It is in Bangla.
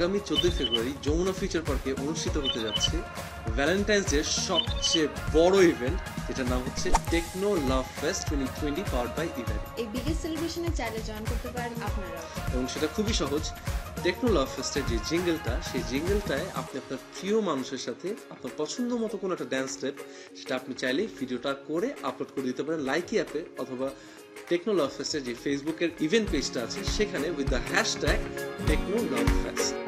आगामी 14 ফেব্রুয়ারি যমুনা ফিউচার পার্কে অনুষ্ঠিত হতে যাচ্ছে ভ্যালেন্টাইন্স ডে সবচেয়ে বড় ইভেন্ট, যেটার নাম হচ্ছে Tecno love fest 2020 power by event. এই বিগেস্ট সেলিব্রেশনে চাইলে জয়েন করতে পারেন আপনারা, এবং সেটা খুবই সহজ। টেকনো লাভ ফেস্টের যে জিঙ্গেলটা, সেই জিঙ্গেলটায় আপনি আপনার প্রিয় মানুষের সাথে আপনার পছন্দ মতো কোনো একটা ড্যান্স স্টেপ, সেটা আপনি চাইলেই ভিডিওটা করে আপলোড করে দিতে পারেন লাইকি অ্যাপে অথবা টেকনো লাভ ফেস্টের যে ফেসবুকের ইভেন্ট পেজটা আছে সেখানে, with the hashtag techno love fest.